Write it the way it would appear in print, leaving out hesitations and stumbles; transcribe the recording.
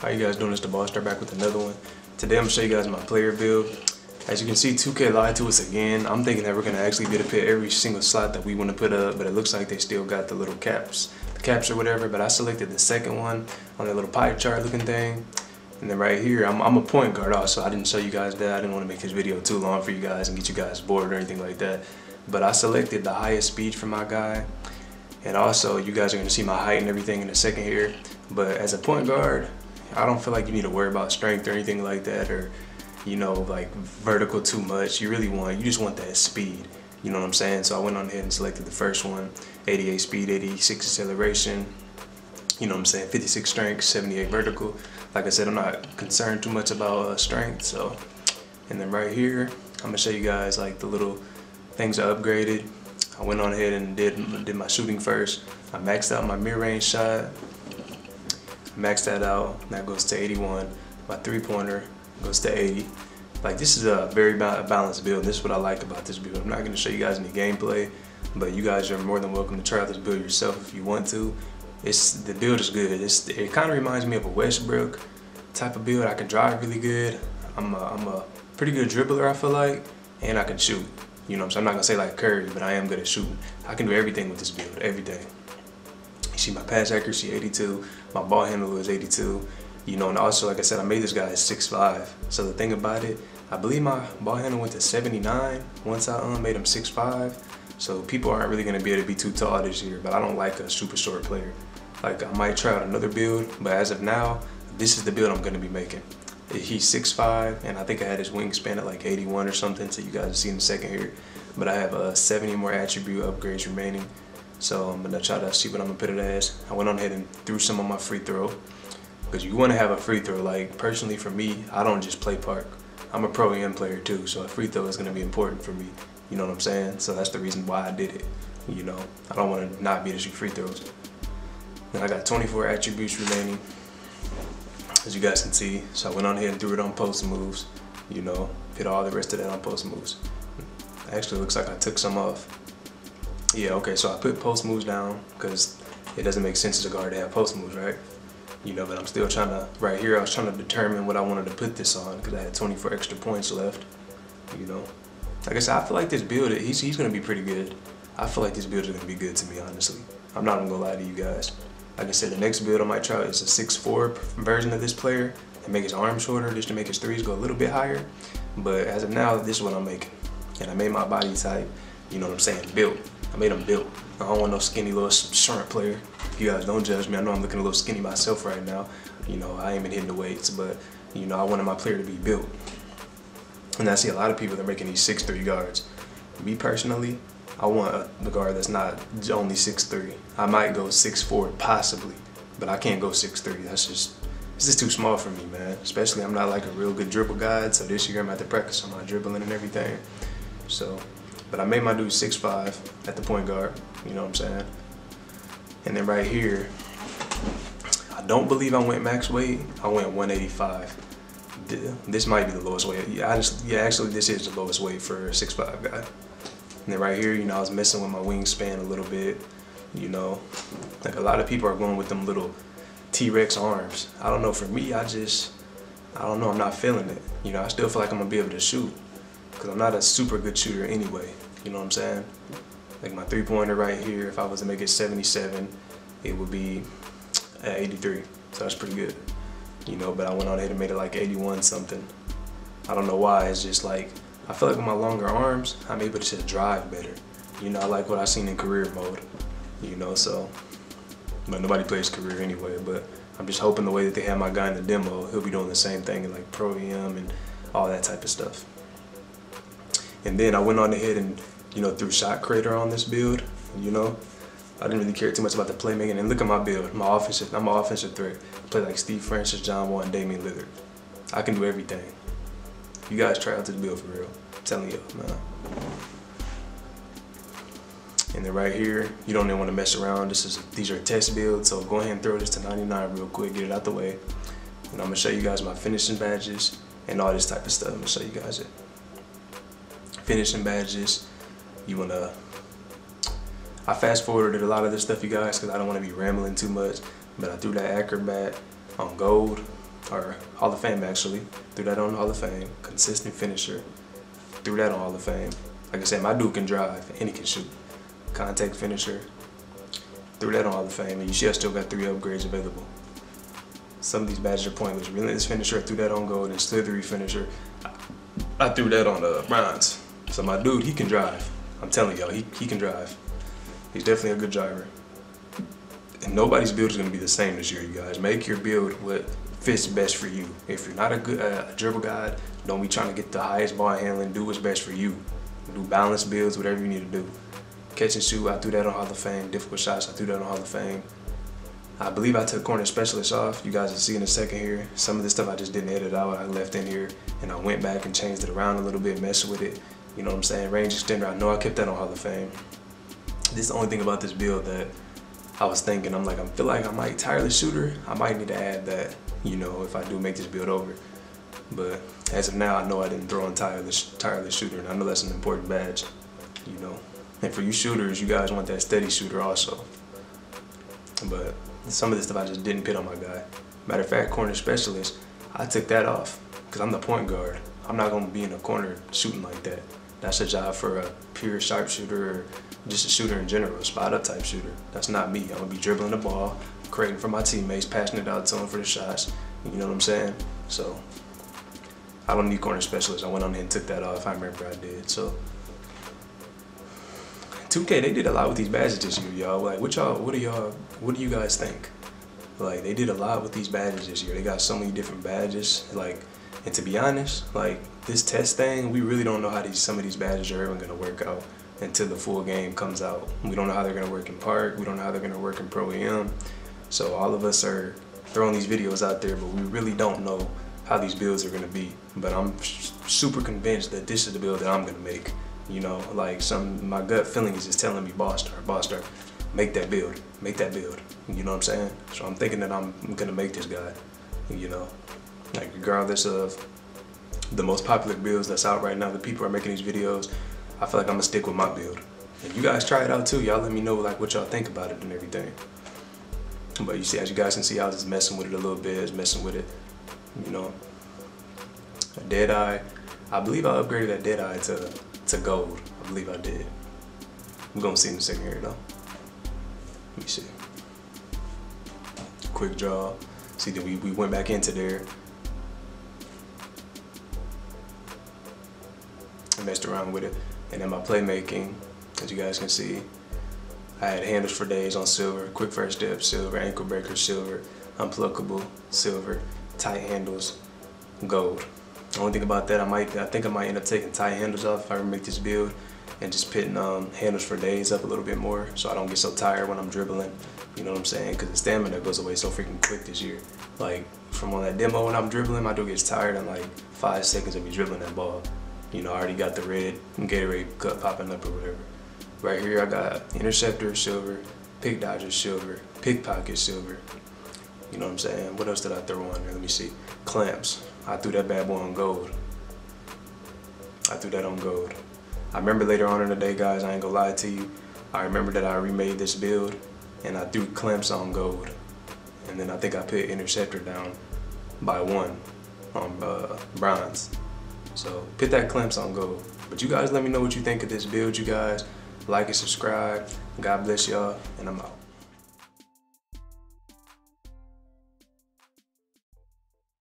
How you guys doing? It's the Ballstar back with another one. Today I'm going to show you guys my player build. As you can see, 2K lied to us again. I'm thinking that we're going to actually be able to put every single slot that we want to put up, but it looks like they still got the little caps. The caps or whatever, but I selected the second one on that little pie chart looking thing. And then right here, I'm a point guard also. I didn't show you guys that. I didn't want to make this video too long for you guys and get you guys bored or anything like that. But I selected the highest speed for my guy. And also, you guys are going to see my height and everything in a second here. But as a point guard, I don't feel like you need to worry about strength or anything like that, or, you know, like vertical too much. You just want that speed, you know what I'm saying? So I went on ahead and selected the first one, 88 speed, 86 acceleration, you know what I'm saying, 56 strength, 78 vertical. Like I said, I'm not concerned too much about strength. So, and then right here, I'm gonna show you guys like the little things I upgraded. I went on ahead and did my shooting first. I maxed out my mid-range shot. Max that out, that goes to 81. My three-pointer goes to 80. Like, this is a very balanced build. This is what I like about this build. I'm not gonna show you guys any gameplay, but you guys are more than welcome to try this build yourself if you want to. The build is good. It kind of reminds me of a Westbrook type of build. I can drive really good. I'm a pretty good dribbler, I feel like, and I can shoot. You know what I'm saying? I'm not gonna say like Curry, but I am good at shooting. I can do everything with this build, everything. See, my pass accuracy 82, my ball handler is 82, you know, and also, like I said, I made this guy 6'5". So the thing about it, I believe my ball handler went to 79 once I made him 6'5". So people aren't really gonna be able to be too tall this year, but I don't like a super short player. Like, I might try out another build, but as of now, this is the build I'm gonna be making. He's 6'5", and I think I had his wingspan at like 81 or something, so you guys will see in a second here. But I have 70 more attribute upgrades remaining. So I'm gonna try to see what I'm gonna put it as. I went on ahead and threw some on my free throw, because you wanna have a free throw. Like, personally for me, I don't just play park. I'm a pro EM player too, so a free throw is gonna be important for me. You know what I'm saying? So that's the reason why I did it. You know, I don't wanna not be able to shoot free throws. Then I got 24 attributes remaining, as you guys can see. So I went on ahead and threw it on post moves. You know, hit all the rest of that on post moves. Actually, it looks like I took some off. Yeah, okay, so I put post moves down because it doesn't make sense as a guard to have post moves, right? You know, but I'm still trying to, right here, I was trying to determine what I wanted to put this on, because I had 24 extra points left, you know. Like I said, I feel like this build, he's going to be pretty good. I feel like this build is going to be good to me, honestly. I'm not going to lie to you guys. Like I said, the next build I might try is a 6'4" version of this player and make his arm shorter just to make his threes go a little bit higher. But as of now, this is what I'm making. And I made my body type, you know what I'm saying, built. I made him built. I don't want no skinny little shrimp player. You guys don't judge me. I know I'm looking a little skinny myself right now. You know, I ain't been hitting the weights, but, you know, I wanted my player to be built. And I see a lot of people that are making these 6'3" guards. Me personally, I want a guard that's not only 6'3". I might go 6'4", possibly, but I can't go 6'3". It's just too small for me, man. Especially, I'm not like a real good dribble guy, so this year I'm at the practice on my dribbling and everything. So. But I made my dude 6'5" at the point guard, you know what I'm saying? And then right here, I don't believe I went max weight, I went 185. This might be the lowest weight. Yeah, actually this is the lowest weight for a 6'5" guy. And then right here, you know, I was messing with my wingspan a little bit, you know. Like, a lot of people are going with them little T-Rex arms. I don't know, for me, I don't know, I'm not feeling it. You know, I still feel like I'm gonna be able to shoot, because I'm not a super good shooter anyway, you know what I'm saying? Like, my three-pointer right here, if I was to make it 77, it would be at 83, so that's pretty good. You know, but I went on ahead and made it like 81 something. I don't know why, it's just like, I feel like with my longer arms, I'm able to just drive better. You know, I like what I've seen in career mode, you know, so. But nobody plays career anyway, but I'm just hoping the way that they have my guy in the demo, he'll be doing the same thing in like Pro EM and all that type of stuff. And then I went on ahead and, you know, threw Shot Creator on this build, you know. I didn't really care too much about the playmaking. And look at my build, I'm an offensive threat. I play like Steve Francis, John Wall, and Damian Lillard. I can do everything. You guys try out this build for real. I'm telling you, man. And then right here, you don't even want to mess around. These are test builds, so go ahead and throw this to 99 real quick, get it out the way. And I'm gonna show you guys my finishing badges and all this type of stuff. I'm gonna show you guys it. Finishing badges, you wanna, I fast forwarded a lot of this stuff, you guys, because I don't want to be rambling too much, but I threw that acrobat on gold, or Hall of Fame actually. Threw that on the Hall of Fame. Consistent finisher. Threw that on Hall of Fame. Like I said, my dude can drive and he can shoot. Contact finisher. Threw that on Hall of Fame, and UCF still got 3 upgrades available. Some of these badges are pointless. Relentless finisher, I threw that on gold, and slithery finisher, I threw that on bronze. So my dude, he can drive. I'm telling y'all, he can drive. He's definitely a good driver. And nobody's build is gonna be the same this year, you guys. Make your build what fits best for you. If you're not a good dribble guide, don't be trying to get the highest ball handling. Do what's best for you. Do balance builds, whatever you need to do. Catch and shoot, I threw that on Hall of Fame. Difficult shots, I threw that on Hall of Fame. I believe I took corner specialist off. You guys will see in a second here. Some of this stuff I just didn't edit out. I left in here and I went back and changed it around a little bit, messed with it. You know what I'm saying? Range extender, I know I kept that on Hall of Fame. This is the only thing about this build that I was thinking. I'm like, I feel like I might tireless shooter. I might need to add that, you know, if I do make this build over. But as of now, I know I didn't throw in tireless shooter, and I know that's an important badge, you know. And for you shooters, you guys want that steady shooter also. But some of this stuff I just didn't put on my guy. Matter of fact, corner specialist, I took that off because I'm the point guard. I'm not going to be in the corner shooting like that. That's a job for a pure sharpshooter or just a shooter in general, a spot up type shooter. That's not me. I'm going to be dribbling the ball, creating for my teammates, passing it out to them for the shots. You know what I'm saying? So I don't need corner specialist. I went on there and took that off. I remember I did. So 2K, they did a lot with these badges this year, y'all. Like, what do you guys think? Like, they did a lot with these badges this year. They got so many different badges. Like, and to be honest, like, this test thing, we really don't know how some of these badges are even gonna work out until the full game comes out. We don't know how they're gonna work in Park. We don't know how they're gonna work in Pro AM. So all of us are throwing these videos out there, but we really don't know how these builds are gonna be. But I'm super convinced that this is the build that I'm gonna make. You know, like my gut feeling is just telling me, Boss Star, make that build. You know what I'm saying? So I'm thinking that I'm gonna make this guy, you know, like regardless of the most popular builds that's out right now, the people are making these videos, I feel like I'm gonna stick with my build. And you guys try it out too, y'all let me know like what y'all think about it and everything. But you see, as you guys can see, I was just messing with it a little bit, you know. A Deadeye, I believe I upgraded that Deadeye to gold, I believe I did. We're gonna see in the second here though. Let me see. Quick draw. See that we went back into there. I messed around with it. And then my playmaking, as you guys can see, I had handles for days on silver, quick first step, silver, ankle breaker, silver, unpluckable, silver, tight handles, gold. The only thing about that, I think I might end up taking tight handles off if I make this build and just pitting handles for days up a little bit more so I don't get so tired when I'm dribbling, you know what I'm saying? Because the stamina goes away so freaking quick this year. Like from on that demo when I'm dribbling, my dude gets tired in like 5 seconds of me dribbling that ball. You know, I already got the red Gatorade cup popping up or whatever. Right here I got interceptor silver, pick dodger silver, pickpocket silver. You know what I'm saying? What else did I throw on there? Let me see. Clamps. I threw that bad boy on gold. I remember later on in the day, guys, I ain't gonna lie to you. I remember that I remade this build and I threw clamps on gold. And then I think I put interceptor down by 1 on bronze. So put that clamps on gold. But you guys let me know what you think of this build, you guys. Like and subscribe. God bless y'all, and I'm out.